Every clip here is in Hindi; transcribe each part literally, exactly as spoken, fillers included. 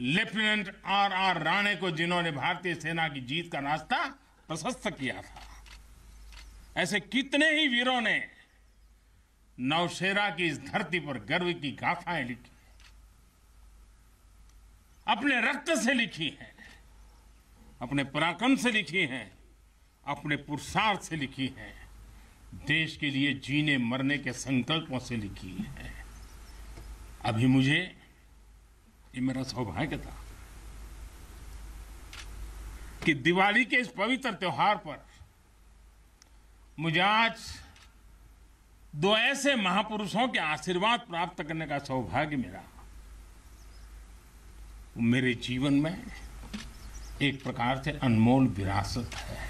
लेफ्टिनेंट आर आर राणे को, जिन्होंने भारतीय सेना की जीत का रास्ता प्रशस्त किया था। ऐसे कितने ही वीरों ने नौशेरा की इस धरती पर गर्व की गाथाएं लिखी, अपने रक्त से लिखी हैं, अपने पराक्रम से लिखी हैं, अपने पुरुषार्थ से लिखी हैं, देश के लिए जीने मरने के संकल्पों से लिखी हैं। अभी मुझे ये मेरा सौभाग्य था कि दिवाली के इस पवित्र त्योहार पर मुझे आज दो ऐसे महापुरुषों के आशीर्वाद प्राप्त करने का सौभाग्य मिला। मेरे जीवन में एक प्रकार से अनमोल विरासत है।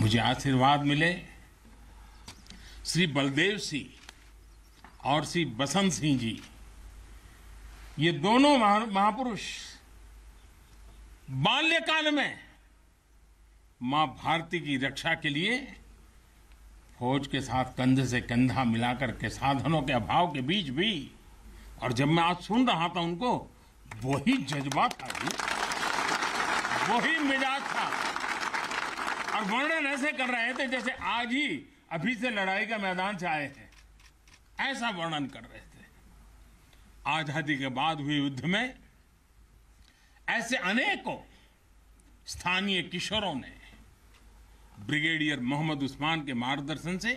मुझे आशीर्वाद मिले श्री बलदेव सिंह और श्री बसंत सिंह जी। ये दोनों महापुरुष बाल्यकाल में मां भारती की रक्षा के लिए फौज के साथ कंधे से कंधा मिलाकर के साधनों के अभाव के बीच भी, और जब मैं आज सुन रहा था उनको, वही जज्बा था, वही मिजाज था, और वर्णन ऐसे कर रहे थे जैसे आज ही अभी से लड़ाई का मैदान से आए थे, ऐसा वर्णन कर रहे थे। आजादी के बाद हुए युद्ध में ऐसे अनेकों स्थानीय किशोरों ने ब्रिगेडियर मोहम्मद उस्मान के मार्गदर्शन से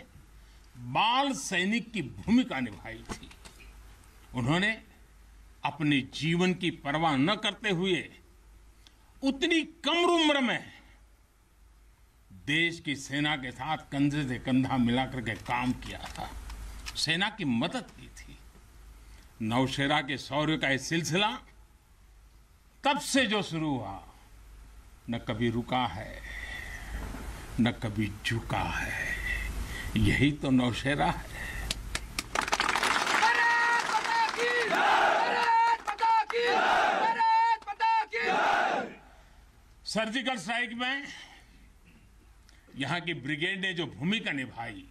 बाल सैनिक की भूमिका निभाई थी। उन्होंने अपने जीवन की परवाह न करते हुए उतनी कम उम्र में देश की सेना के साथ कंधे से कंधा मिलाकर के काम किया था, सेना की मदद की थी। नौशेरा के शौर्य का यह सिलसिला तब से जो शुरू हुआ, न कभी रुका है, न कभी झुका है। यही तो नौशेरा है। सर्जिकल स्ट्राइक में यहाँ की ब्रिगेड ने जो भूमिका निभाई,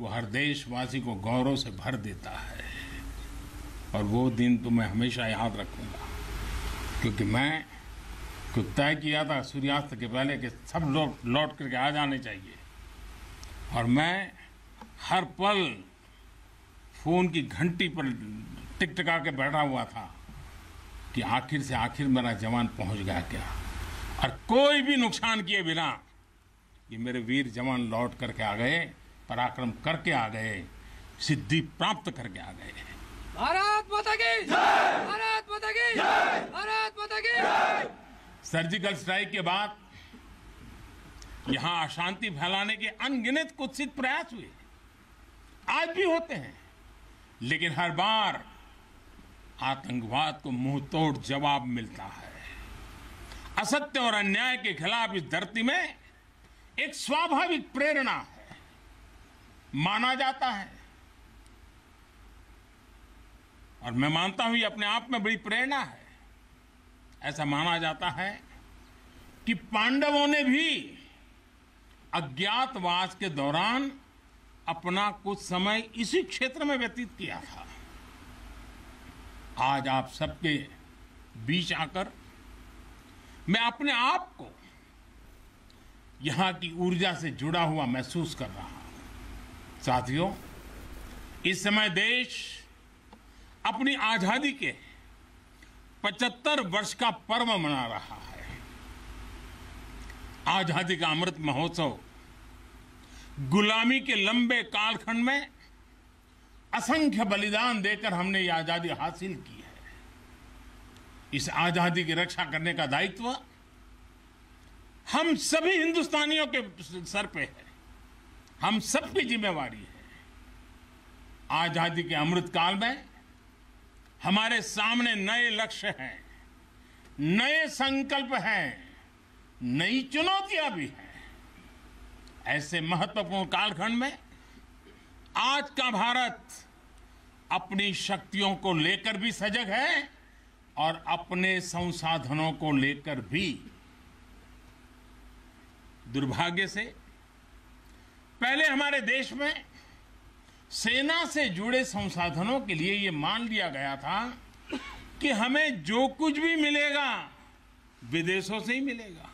वो हर देशवासी को गौरव से भर देता है, और वो दिन तो मैं हमेशा याद रखूंगा, क्योंकि मैं खुद तय किया था सूर्यास्त के पहले कि सब लोग लौट करके आ जाने चाहिए, और मैं हर पल फोन की घंटी पर टिकटिका के बैठा हुआ था कि आखिर से आखिर मेरा जवान पहुंच गया क्या, और कोई भी नुकसान किए बिना ये मेरे वीर जवान लौट करके आ गए, पराक्रम करके आ गए, सिद्धि प्राप्त करके आ गए। भारत माता की जय, भारत माता की जय, भारत माता की जय। सर्जिकल स्ट्राइक के बाद यहाँ अशांति फैलाने के अनगिनत कुत्सित प्रयास हुए, आज भी होते हैं, लेकिन हर बार आतंकवाद को मुंह तोड़ जवाब मिलता है। असत्य और अन्याय के खिलाफ इस धरती में एक स्वाभाविक प्रेरणा है। माना जाता है, और मैं मानता हूं ये अपने आप में बड़ी प्रेरणा है, ऐसा माना जाता है कि पांडवों ने भी अज्ञातवास के दौरान अपना कुछ समय इसी क्षेत्र में व्यतीत किया था। आज आप सबके बीच आकर मैं अपने आप को यहाँ की ऊर्जा से जुड़ा हुआ महसूस कर रहा हूँ। साथियों, इस समय देश अपनी आज़ादी के पचहत्तर वर्ष का पर्व मना रहा है। आज़ादी का अमृत महोत्सव गुलामी के लंबे कालखंड में असंख्य बलिदान देकर हमने ये आजादी हासिल की है। इस आजादी की रक्षा करने का दायित्व हम सभी हिंदुस्तानियों के सर पे है, हम सबकी जिम्मेवारी है। आजादी के अमृत काल में हमारे सामने नए लक्ष्य हैं, नए संकल्प हैं, नई चुनौतियां भी हैं। ऐसे महत्वपूर्ण कालखंड में आज का भारत अपनी शक्तियों को लेकर भी सजग है, और अपने संसाधनों को लेकर भी। दुर्भाग्य से पहले हमारे देश में सेना से जुड़े संसाधनों के लिए ये मान लिया गया था कि हमें जो कुछ भी मिलेगा विदेशों से ही मिलेगा।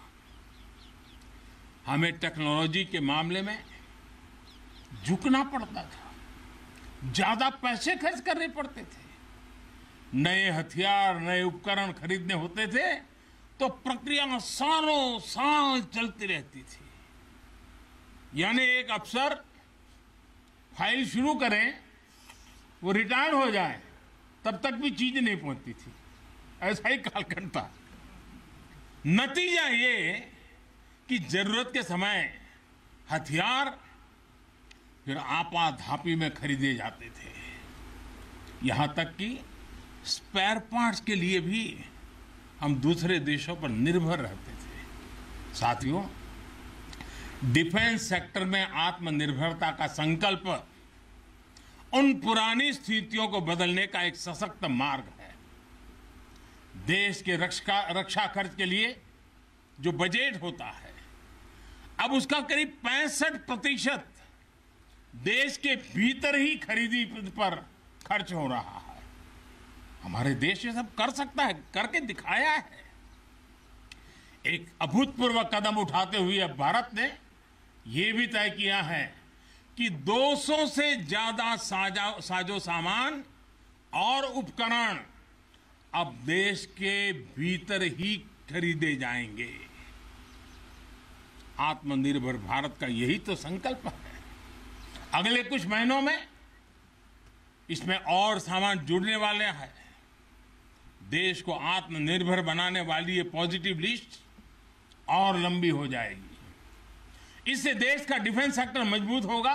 हमें टेक्नोलॉजी के मामले में झुकना पड़ता था, ज़्यादा पैसे खर्च करने पड़ते थे, नए हथियार नए उपकरण खरीदने होते थे, तो प्रक्रिया सालों साल चलती रहती थी। यानी एक अफसर फाइल शुरू करें, वो रिटायर हो जाए, तब तक भी चीज़ नहीं पहुंचती थी, ऐसा ही कालखंड था। नतीजा ये कि जरूरत के समय हथियार फिर आपाधापी में खरीदे जाते थे, यहाँ तक कि स्पेयर पार्ट्स के लिए भी हम दूसरे देशों पर निर्भर रहते थे। साथियों, डिफेंस सेक्टर में आत्मनिर्भरता का संकल्प उन पुरानी स्थितियों को बदलने का एक सशक्त मार्ग है। देश के रक्षा रक्षा खर्च के लिए जो बजट होता है, अब उसका करीब पैंसठ प्रतिशत देश के भीतर ही खरीदी पर खर्च हो रहा है। हमारे देश ये सब कर सकता है, करके दिखाया है। एक अभूतपूर्व कदम उठाते हुए अब भारत ने ये भी तय किया है कि दो सौ से ज्यादा साजो सामान और उपकरण अब देश के भीतर ही खरीदे जाएंगे। आत्मनिर्भर भारत का यही तो संकल्प है। अगले कुछ महीनों में इसमें और सामान जुड़ने वाले हैं। देश को आत्मनिर्भर बनाने वाली ये पॉजिटिव लिस्ट और लंबी हो जाएगी। इससे देश का डिफेंस सेक्टर मजबूत होगा,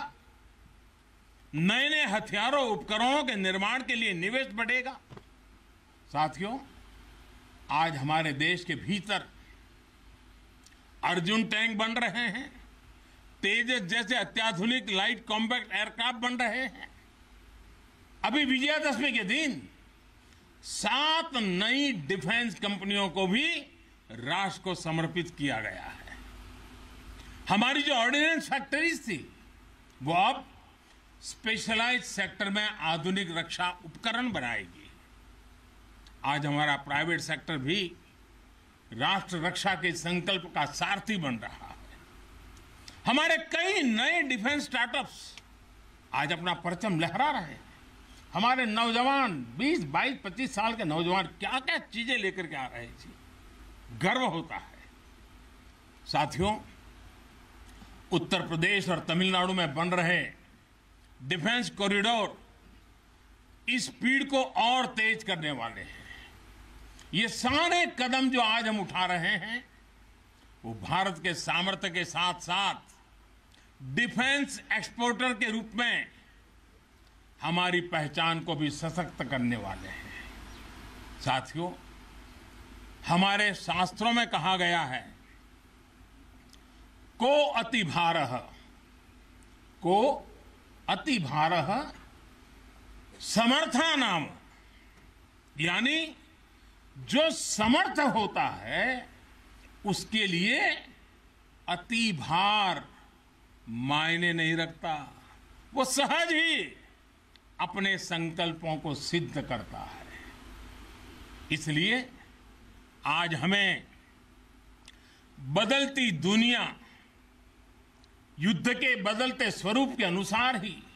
नए नए हथियारों उपकरणों के निर्माण के लिए निवेश बढ़ेगा। साथियों, आज हमारे देश के भीतर अर्जुन टैंक बन रहे हैं, तेजस जैसे अत्याधुनिक लाइट कॉम्बैक्ट एयरक्राफ्ट बन रहे हैं। अभी विजयदशमी के दिन सात नई डिफेंस कंपनियों को भी राष्ट्र को समर्पित किया गया है। हमारी जो ऑर्डिनेंस फैक्ट्रीज थी, वो अब स्पेशलाइज्ड सेक्टर में आधुनिक रक्षा उपकरण बनाएगी। आज हमारा प्राइवेट सेक्टर भी राष्ट्र रक्षा के संकल्प का सारथी बन रहा है। हमारे कई नए डिफेंस स्टार्टअप्स आज अपना परचम लहरा रहे हैं। हमारे नौजवान बीस, बाईस, पच्चीस साल के नौजवान क्या क्या चीजें लेकर के आ रहे थे, गर्व होता है। साथियों, उत्तर प्रदेश और तमिलनाडु में बन रहे डिफेंस कॉरिडोर इस स्पीड को और तेज करने वाले हैं। ये सारे कदम जो आज हम उठा रहे हैं, वो भारत के सामर्थ्य के साथ साथ डिफेंस एक्सपोर्टर के रूप में हमारी पहचान को भी सशक्त करने वाले हैं। साथियों, हमारे शास्त्रों में कहा गया है, को अति भारः, को अति भारः समर्था नाम, यानी जो समर्थ होता है उसके लिए अति भार मायने नहीं रखता, वो सहज ही अपने संकल्पों को सिद्ध करता है। इसलिए आज हमें बदलती दुनिया, युद्ध के बदलते स्वरूप के अनुसार ही